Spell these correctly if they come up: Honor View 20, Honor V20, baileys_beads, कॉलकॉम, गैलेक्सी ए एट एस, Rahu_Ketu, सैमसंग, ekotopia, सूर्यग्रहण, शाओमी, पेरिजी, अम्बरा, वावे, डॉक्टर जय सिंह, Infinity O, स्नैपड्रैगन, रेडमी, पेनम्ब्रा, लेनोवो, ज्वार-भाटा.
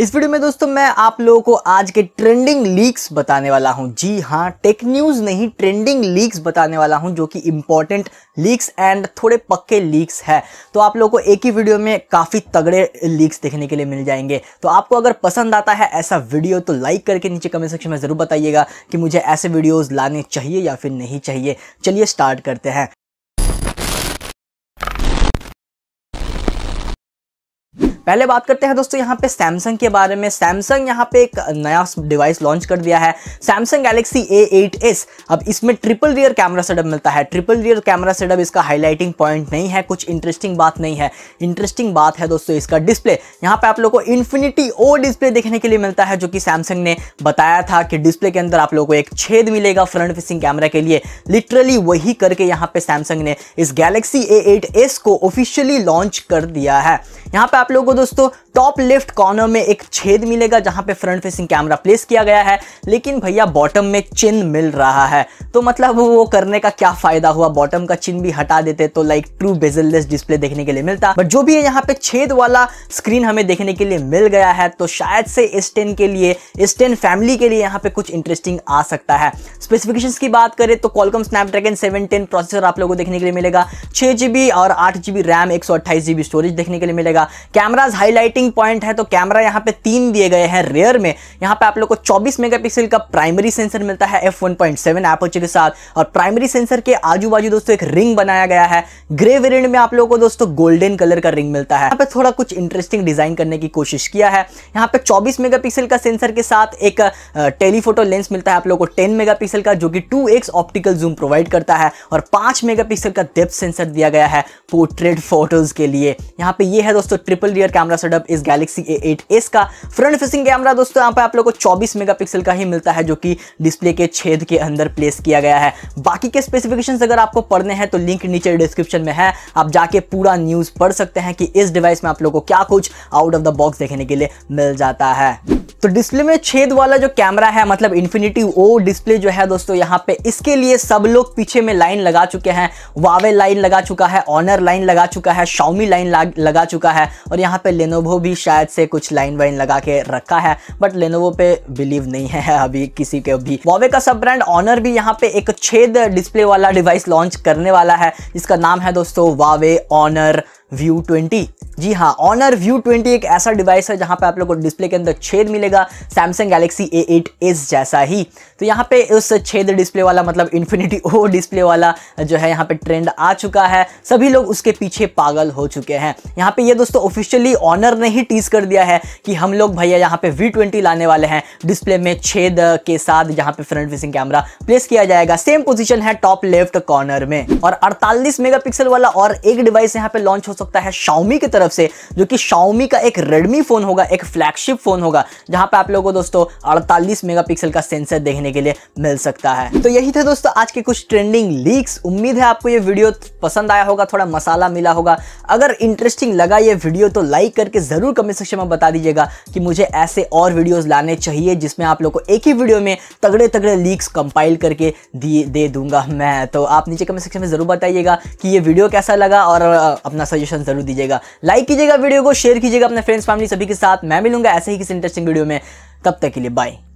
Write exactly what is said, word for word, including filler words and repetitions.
इस वीडियो में दोस्तों मैं आप लोगों को आज के ट्रेंडिंग लीक्स बताने वाला हूं। जी हाँ, टेक न्यूज नहीं, ट्रेंडिंग लीक्स बताने वाला हूं जो कि इंपॉर्टेंट लीक्स एंड थोड़े पक्के लीक्स है। तो आप लोगों को एक ही वीडियो में काफी तगड़े लीक्स देखने के लिए मिल जाएंगे। तो आपको अगर पसंद आता है ऐसा वीडियो तो लाइक करके नीचे कमेंट सेक्शन में जरूर बताइएगा कि मुझे ऐसे वीडियोज लाने चाहिए या फिर नहीं चाहिए। चलिए स्टार्ट करते हैं। पहले बात करते हैं दोस्तों यहाँ पे सैमसंग के बारे में। सैमसंग यहाँ पे एक नया डिवाइस लॉन्च कर दिया है, सैमसंग गैलेक्सी ए एट एस। अब इसमें ट्रिपल रियर कैमरा सेटअप मिलता है। ट्रिपल रियर कैमरा सेटअप इसका हाईलाइटिंग पॉइंट नहीं है, कुछ इंटरेस्टिंग बात नहीं है। इंटरेस्टिंग बात है दोस्तों इसका डिस्प्ले। यहाँ पे आप लोग को इन्फिनिटी ओ डिस्प्ले देखने के लिए मिलता है, जो कि सैमसंग ने बताया था कि डिस्प्ले के अंदर आप लोग को एक छेद मिलेगा फ्रंट फेसिंग कैमरा के लिए। लिटरली वही करके यहाँ पे सैमसंग ने इस गैलेक्सी ए एट एस को ऑफिशियली लॉन्च कर दिया है। यहाँ पे आप लोग दोस्तों टॉप लेफ्ट कॉर्नर में एक छेद मिलेगा जहां पे फ्रंट फेसिंग कैमरा प्लेस किया गया है, लेकिन भैया बॉटम में चिन्ह मिल रहा है। तो मतलब वो करने का क्या फायदा हुआ, बॉटम का चिन्ह भी हटा देते तो लाइक ट्रू बेजललेस डिस्प्ले देखने के लिए मिलता। बट जो भी है यहाँ पे छेद वाला स्क्रीन हमें देखने के लिए मिल गया है। तो शायद से एस टेन के लिए, एस टेन फैमिली के लिए यहाँ पे कुछ इंटरेस्टिंग आ सकता है। स्पेसिफिकेशन की बात करें तो कॉलकॉम स्नैपड्रैगन seven ten processor आप लोगों को देखने के लिए मिलेगा, छह जीबी और आठ जीबी रैम, एक सौ अट्ठाईस जीबी स्टोरेज देखने के लिए मिलेगा। कैमरा हाईलाइटिंग पॉइंट है तो कैमरा यहाँ पे तीन दिए गए हैं रेयर में। यहाँ पे आप लोग को चौबीस मेगापिक्सल का प्राइमरी सेंसर मिलता है f one point seven aperture के साथ, और प्राइमरी सेंसर के आजू बाजू दोस्तों एक रिंग बनाया गया है। ग्रे वेरिएंट में आप लोगों को दोस्तों गोल्डन कलर का रिंग मिलता है। यहाँ पे थोड़ा कुछ इंटरेस्टिंग डिजाइन करने की कोशिश किया है। यहाँ पे चौबीस मेगापिक्सल का सेंसर के साथ एक टेलीफोटो लेंस मिलता है आप लोग को टेन मेगापिक्सल का, जो कि two x optical zoom provide करता है, और पांच मेगापिक्सल का डेप्थ सेंसर दिया गया है पोर्ट्रेट फोटोज के लिए। यहाँ पे ये है दोस्तों ट्रिपल रियर कैमरा सेटअप इस गैलेक्सी ए एट एस का। फ्रंट फेसिंग कैमरा दोस्तों यहाँ पे आप लोगों को चौबीस मेगापिक्सल का ही मिलता है, जो कि डिस्प्ले के छेद के अंदर प्लेस किया गया है। बाकी के स्पेसिफिकेशंस अगर आपको पढ़ने हैं तो लिंक नीचे डिस्क्रिप्शन में है, आप जाके पूरा न्यूज़ पढ़ सकते हैं कि इस डिवाइस में आप लोगों को क्या कुछ आउट ऑफ द बॉक्स देखने के लिए मिल जाता है। तो डिस्प्ले में छेद वाला जो कैमरा है, मतलब इन्फिनिटी ओ डिस्प्ले जो है दोस्तों यहाँ पे, इसके लिए सब लोग पीछे में लाइन लगा चुके हैं। वावे लाइन लगा चुका है, ऑनर लाइन लगा चुका है, शाओमी लाइन लगा चुका है, और यहाँ पे लेनोवो भी शायद से कुछ लाइन वाइन लगा के रखा है। बट लेनोवो पे बिलीव नहीं है अभी किसी के भी। वावे का सब ब्रांड ऑनर भी यहाँ पे एक छेद डिस्प्ले वाला डिवाइस लॉन्च करने वाला है, जिसका नाम है दोस्तों वावे ऑनर व्यू ट्वेंटी। जी हाँ, ऑनर व्यू ट्वेंटी एक ऐसा डिवाइस है जहाँ पे आप लोगों को डिस्प्ले के अंदर छेद मिलेगा सैमसंग गैलेक्सी ए एट एस जैसा ही। तो यहाँ पे उस छेद डिस्प्ले वाला, मतलब इन्फिनिटी ओ डिस्प्ले वाला जो है यहाँ पे ट्रेंड आ चुका है, सभी लोग उसके पीछे पागल हो चुके हैं। यहाँ पे ये दोस्तों ऑफिशियली ऑनर ने ही टीज कर दिया है कि हम लोग भैया यहाँ पे वी ट्वेंटी लाने वाले हैं, डिस्प्ले में छेद के साथ जहाँ पे फ्रंट फेसिंग कैमरा प्लेस किया जाएगा। सेम पोजिशन है टॉप लेफ्ट कॉर्नर में, और अड़तालीस मेगा पिक्सल वाला और एक डिवाइस यहाँ पे लॉन्च हो सकता है शाओमी की तरफ से, जो कि शाओमी का एक रेडमी फोन होगा, एक फ्लैगशिप फोन होगा, जहां पे आप लोगों को दोस्तों अड़तालीस मेगापिक्सल का सेंसर देखने के लिए मिल सकता है। तो यही थे दोस्तों आज के कुछ ट्रेंडिंग लीक्स। उम्मीद है आपको ये वीडियो पसंद आया होगा, थोड़ा मसाला मिला होगा। अगर इंटरेस्टिंग लगा ये वीडियो तो लाइक करके जरूर कमेंट सेक्शन में बता दीजिएगा कि मुझे ऐसे और वीडियोज लाने चाहिए जिसमें आप लोग को एक ही वीडियो में तगड़े तगड़े लीक्स कंपाइल करके दे दूंगा मैं। तो आप नीचे कमेंट सेक्शन में जरूर बताइएगा कि ये वीडियो कैसा लगा, और अपना सजेशन जरूर दीजिएगा। लाइक लाइक कीजिएगा वीडियो को, शेयर कीजिएगा अपने फ्रेंड्स फैमिली सभी के साथ। मैं मिलूंगा ऐसे ही किसी इंटरेस्टिंग वीडियो में, तब तक के लिए बाय।